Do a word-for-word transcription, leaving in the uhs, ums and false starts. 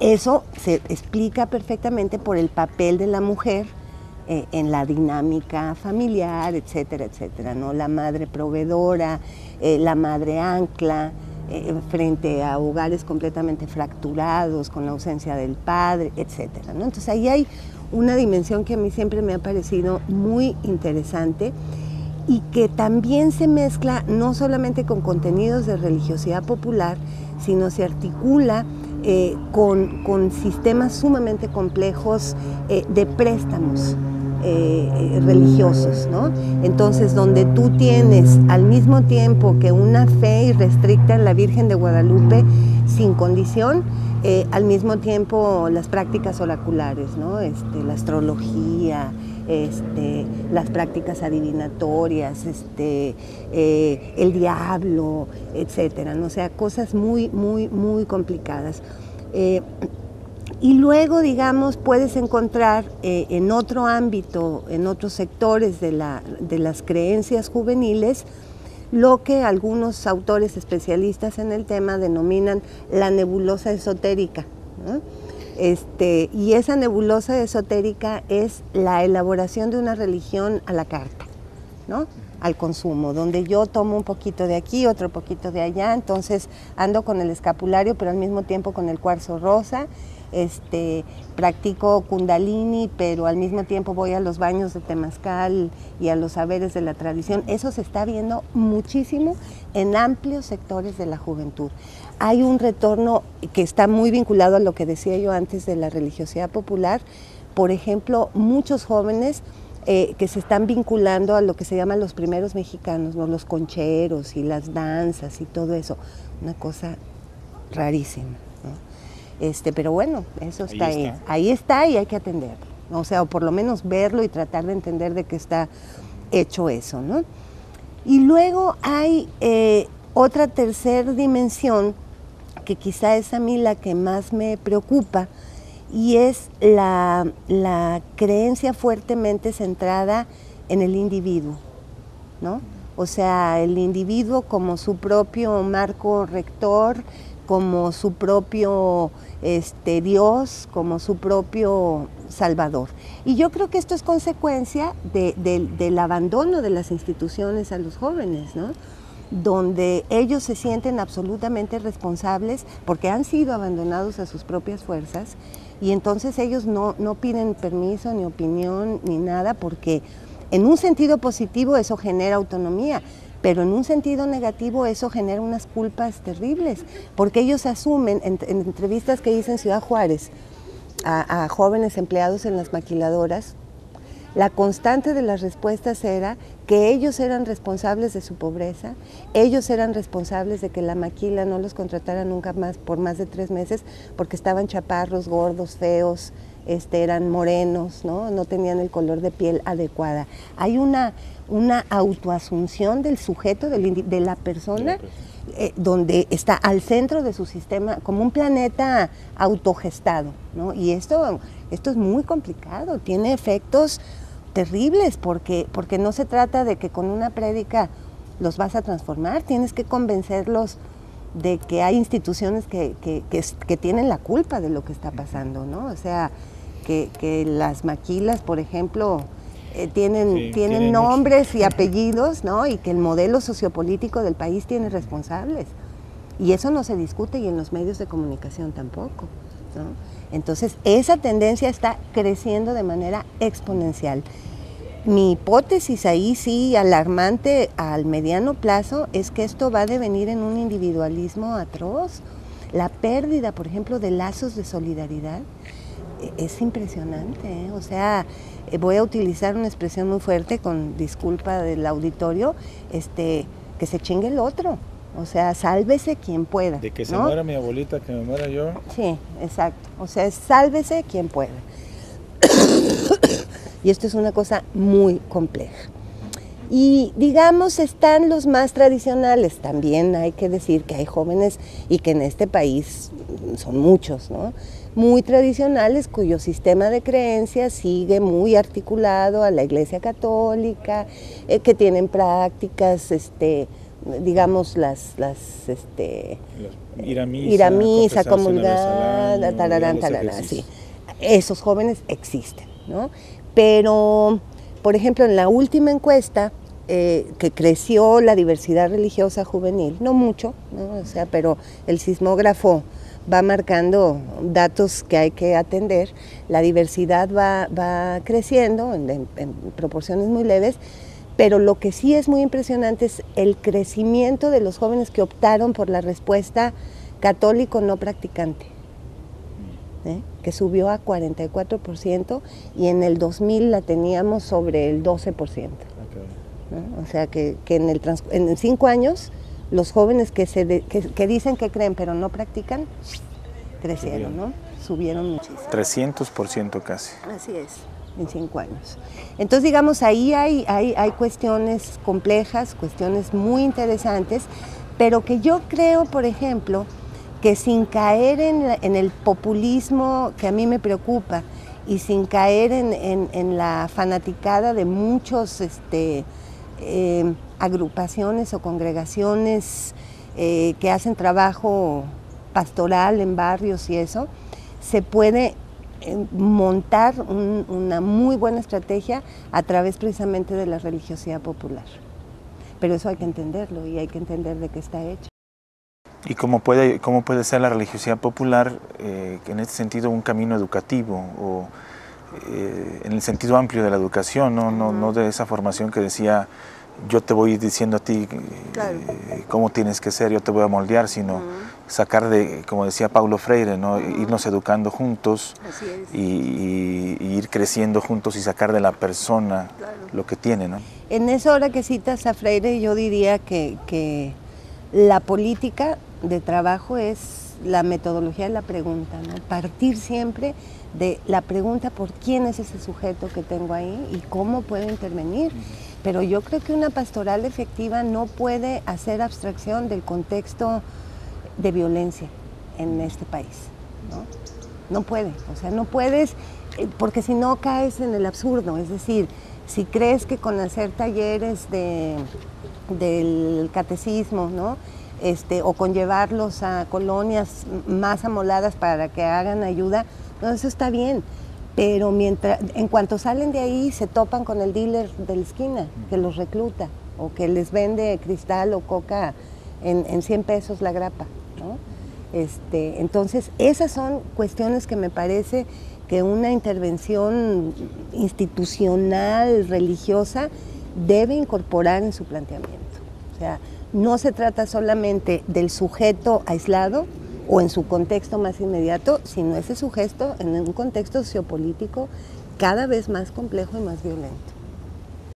Eso se explica perfectamente por el papel de la mujer eh, en la dinámica familiar, etcétera, etcétera, ¿no? La madre proveedora, eh, la madre ancla, eh, frente a hogares completamente fracturados, con la ausencia del padre, etcétera, ¿no? Entonces ahí hay una dimensión que a mí siempre me ha parecido muy interesante y que también se mezcla no solamente con contenidos de religiosidad popular, sino se articula eh, con, con sistemas sumamente complejos eh, de préstamos eh, religiosos, ¿no? Entonces, donde tú tienes al mismo tiempo que una fe irrestricta en la Virgen de Guadalupe sin condición, eh, al mismo tiempo las prácticas oraculares, ¿no? Este, la astrología, Este, las prácticas adivinatorias, este, eh, el diablo, etcétera, ¿no? O sea, cosas muy, muy, muy complicadas. Eh, y luego, digamos, puedes encontrar eh, en otro ámbito, en otros sectores de, la, de las creencias juveniles, lo que algunos autores especialistas en el tema denominan la nebulosa esotérica, ¿no? Este, y esa nebulosa esotérica es la elaboración de una religión a la carta, ¿no? Al consumo, donde yo tomo un poquito de aquí, otro poquito de allá, entonces ando con el escapulario pero al mismo tiempo con el cuarzo rosa, este, practico kundalini pero al mismo tiempo voy a los baños de Temazcal y a los saberes de la tradición. Eso se está viendo muchísimo en amplios sectores de la juventud. Hay un retorno que está muy vinculado a lo que decía yo antes de la religiosidad popular. Por ejemplo, muchos jóvenes eh, que se están vinculando a lo que se llaman los primeros mexicanos, ¿no? Los concheros y las danzas y todo eso. Una cosa rarísima, ¿no? Este, pero bueno, eso está ahí, está. ahí está y hay que atenderlo, ¿no? O sea, o por lo menos verlo y tratar de entender de qué está hecho eso, ¿no? Y luego hay eh, otra tercera dimensión, que quizá es a mí la que más me preocupa, y es la, la creencia fuertemente centrada en el individuo, ¿no? O sea, el individuo como su propio marco rector, como su propio este, Dios, como su propio Salvador. Y yo creo que esto es consecuencia de, de, del abandono de las instituciones a los jóvenes, ¿no? Donde ellos se sienten absolutamente responsables porque han sido abandonados a sus propias fuerzas y entonces ellos no, no piden permiso, ni opinión, ni nada, porque en un sentido positivo eso genera autonomía, pero en un sentido negativo eso genera unas culpas terribles, porque ellos asumen, en, en entrevistas que hice en Ciudad Juárez a, a jóvenes empleados en las maquiladoras, la constante de las respuestas era que ellos eran responsables de su pobreza, ellos eran responsables de que la maquila no los contratara nunca más por más de tres meses porque estaban chaparros, gordos, feos, este, eran morenos, ¿no? No tenían el color de piel adecuada. Hay una, una autoasunción del sujeto, del, de la persona, eh, donde está al centro de su sistema, como un planeta autogestado, ¿no? Y esto, esto es muy complicado, tiene efectos terribles, porque, porque no se trata de que con una prédica los vas a transformar, tienes que convencerlos de que hay instituciones que, que, que, que tienen la culpa de lo que está pasando, ¿no? O sea, que, que las maquilas, por ejemplo, eh, tienen, sí, tienen, tienen nombres mucho. y apellidos, ¿no? Y que el modelo sociopolítico del país tiene responsables. Y eso no se discute, y en los medios de comunicación tampoco, ¿no? Entonces, esa tendencia está creciendo de manera exponencial. Mi hipótesis ahí sí, alarmante al mediano plazo, es que esto va a devenir en un individualismo atroz. La pérdida, por ejemplo, de lazos de solidaridad es impresionante, ¿eh? O sea, voy a utilizar una expresión muy fuerte, con disculpa del auditorio, este, que se chingue el otro. O sea, sálvese quien pueda. De que se ¿no? muera mi abuelita, que me muera yo. Sí, exacto. O sea, sálvese quien pueda. Y esto es una cosa muy compleja. Y digamos, están los más tradicionales. También hay que decir que hay jóvenes, y que en este país son muchos, ¿no? Muy tradicionales, cuyo sistema de creencias sigue muy articulado a la Iglesia Católica, eh, que tienen prácticas, este... digamos, las, las, este, las ir a misa, ir a misa comulgar, año, tararán, tararán, sí. Esos jóvenes existen, ¿no? Pero, por ejemplo, en la última encuesta, eh, que creció la diversidad religiosa juvenil, no mucho, ¿no? O sea, pero el sismógrafo va marcando datos que hay que atender, la diversidad va, va creciendo en, en, en proporciones muy leves, pero lo que sí es muy impresionante es el crecimiento de los jóvenes que optaron por la respuesta católico no practicante, ¿eh? Que subió a cuarenta y cuatro por ciento y en el dos mil la teníamos sobre el doce por ciento. Okay. ¿No? O sea que, que en, el trans, en cinco años los jóvenes que, se de, que, que dicen que creen pero no practican, crecieron, ¿no? Subieron muchísimo. trescientos por ciento casi. Así es, en cinco años. Entonces, digamos, ahí hay, hay, hay cuestiones complejas, cuestiones muy interesantes, pero que yo creo, por ejemplo, que sin caer en, la, en el populismo que a mí me preocupa y sin caer en, en, en la fanaticada de muchos este, eh, agrupaciones o congregaciones eh, que hacen trabajo pastoral en barrios y eso, se puede montar un, una muy buena estrategia a través precisamente de la religiosidad popular. Pero eso hay que entenderlo y hay que entender de qué está hecho. ¿Y cómo puede, cómo puede ser la religiosidad popular eh, en este sentido un camino educativo o eh, en el sentido amplio de la educación, no, no, no de esa formación que decía yo te voy diciendo a ti claro. eh, cómo tienes que ser, yo te voy a moldear, sino uh-huh. sacar de, como decía Paulo Freire, ¿no? Uh-huh. Irnos educando juntos y, y, y ir creciendo juntos y sacar de la persona claro. lo que tiene, ¿no? En esa hora que citas a Freire yo diría que, que la política de trabajo es la metodología de la pregunta, ¿no? Partir siempre de la pregunta por quién es ese sujeto que tengo ahí y cómo puedo intervenir. Uh-huh. Pero yo creo que una pastoral efectiva no puede hacer abstracción del contexto de violencia en este país, ¿no? No puede, o sea, no puedes, porque si no caes en el absurdo, es decir, si crees que con hacer talleres de, del catecismo, ¿no? Este, o con llevarlos a colonias más amoladas para que hagan ayuda, no, eso está bien. Pero mientras, en cuanto salen de ahí se topan con el dealer de la esquina que los recluta o que les vende cristal o coca en, en cien pesos la grapa, ¿no? Este, entonces esas son cuestiones que me parece que una intervención institucional, religiosa, debe incorporar en su planteamiento. O sea, no se trata solamente del sujeto aislado, o en su contexto más inmediato, sino ese sujeto en un contexto sociopolítico cada vez más complejo y más violento.